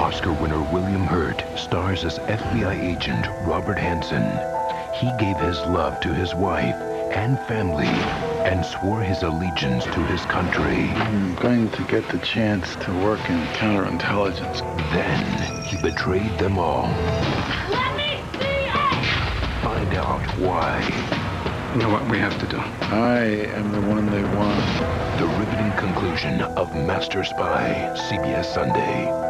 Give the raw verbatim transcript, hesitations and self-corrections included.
Oscar winner William Hurt stars as F B I agent Robert Hanssen. He gave his love to his wife and family and swore his allegiance to his country. I'm going to get the chance to work in counterintelligence. Then he betrayed them all. Let me see it! Find out why. You know what we have to do. I am the one they want. The riveting conclusion of Master Spy, C B S Sunday.